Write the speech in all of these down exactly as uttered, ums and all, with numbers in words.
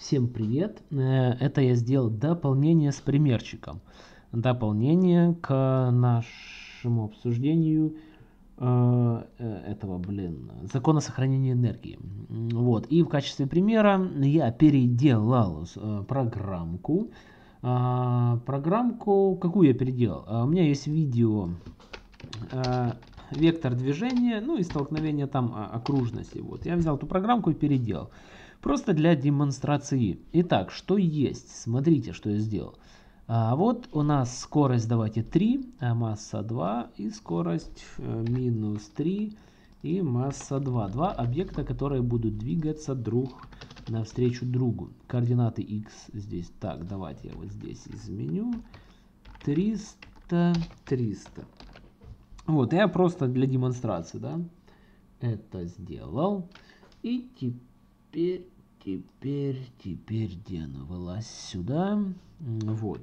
Всем привет! Это я сделал дополнение с примерчиком. Дополнение к нашему обсуждению этого, блин, закона сохранения энергии. Вот. И в качестве примера я переделал программку. Программку, какую я переделал? У меня есть видео вектор движения, ну и столкновение там окружности. Вот. Я взял эту программку и переделал. Просто для демонстрации. Итак, что есть? Смотрите, что я сделал. А вот у нас скорость, давайте, три, а масса два, и скорость э, минус три, и масса два. Два объекта, которые будут двигаться друг навстречу другу. Координаты x здесь. Так, давайте я вот здесь изменю. триста, триста. Вот, я просто для демонстрации, да, это сделал. И теперь... Теперь, теперь, теперь, где она, вылазь сюда, вот.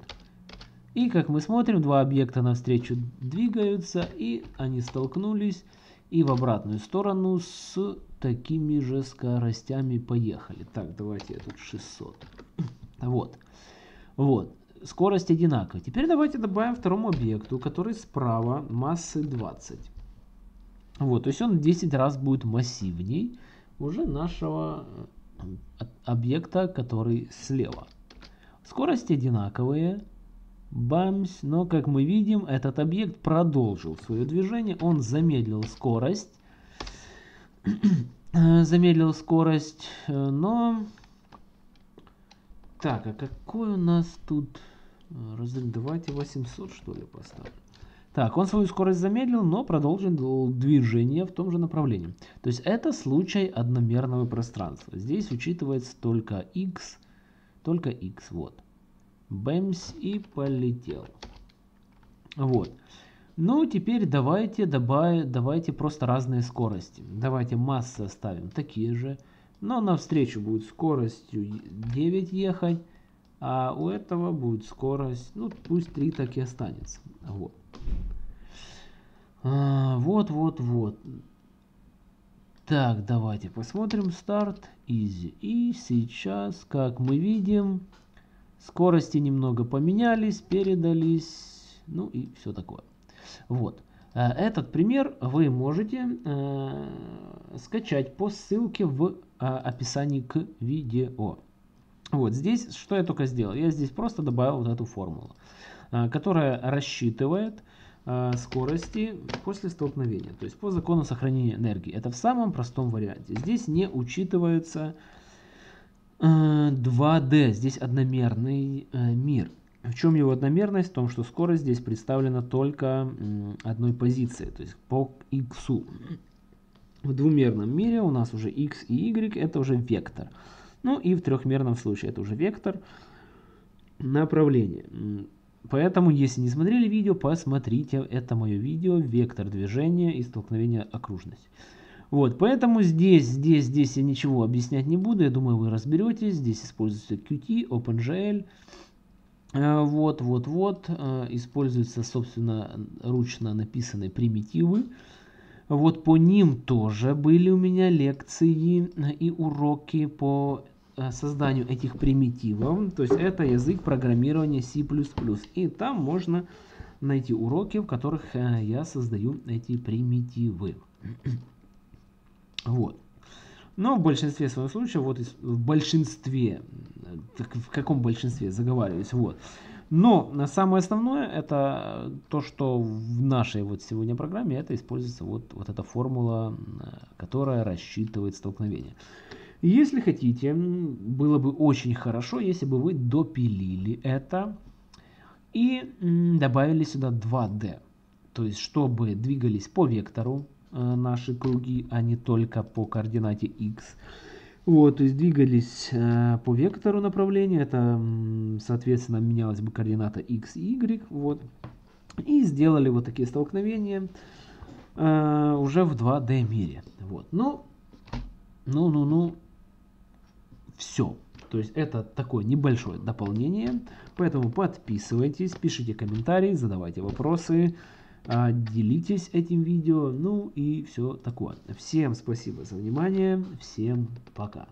И как мы смотрим, два объекта навстречу двигаются, и они столкнулись, и в обратную сторону с такими же скоростями поехали. Так, давайте я тут шестьсот. Вот, вот, скорость одинаковая. Теперь давайте добавим второму объекту, который справа, массы двадцать. Вот, то есть он в десять раз будет массивней уже нашего объекта, который слева. Скорости одинаковые. Бамс. Но, как мы видим, этот объект продолжил свое движение. Он замедлил скорость. замедлил скорость. Но... Так, а какой у нас тут... Давайте восемьсот, что ли, поставим. Так, он свою скорость замедлил, но продолжил движение в том же направлении. То есть это случай одномерного пространства. Здесь учитывается только x, только x, вот. Бэмс, и полетел. Вот. Ну, теперь давайте добавим, давайте просто разные скорости. Давайте массы оставим такие же, но навстречу будет скоростью девять ехать, а у этого будет скорость, ну, пусть три так и останется. Вот. Вот, вот, вот. Так, давайте посмотрим. Старт, изи. И сейчас, как мы видим, скорости немного поменялись, передались, ну и все такое. Вот. Этот пример вы можете э, скачать по ссылке в э, описании к видео. Вот здесь, что я только сделал? Я здесь просто добавил вот эту формулу, э, которая рассчитывает скорости после столкновения, то есть по закону сохранения энергии. Это в самом простом варианте. Здесь не учитывается два дэ, здесь одномерный мир. В чем его одномерность? В том, что скорость здесь представлена только одной позицией, то есть по x. В двумерном мире у нас уже x и y, это уже вектор. Ну и в трехмерном случае это уже вектор направления. Поэтому, если не смотрели видео, посмотрите, это мое видео «Вектор движения и столкновения окружности». Вот, поэтому здесь, здесь, здесь я ничего объяснять не буду, я думаю, вы разберетесь. Здесь используется Qt, OpenGL, вот, вот, вот, используются, собственно, ручно написанные примитивы. Вот по ним тоже были у меня лекции и уроки по созданию этих примитивов, то есть это язык программирования C++, и там можно найти уроки, в которых я создаю эти примитивы. Вот. Но в большинстве своих случаев, вот в большинстве, в каком большинстве, заговариваюсь, вот. Но самое основное, это то, что в нашей вот сегодня программе это используется вот, вот эта формула, которая рассчитывает столкновение. Если хотите, было бы очень хорошо, если бы вы допилили это и добавили сюда два дэ. То есть, чтобы двигались по вектору наши круги, а не только по координате x. Вот, то есть двигались по вектору направления, это, соответственно, менялась бы координата x и y. Вот. И сделали вот такие столкновения уже в два дэ мире. Вот. Ну, ну, ну, ну. Все. То есть это такое небольшое дополнение. Поэтому подписывайтесь, пишите комментарии, задавайте вопросы, делитесь этим видео, ну и все такое. Всем спасибо за внимание, всем пока.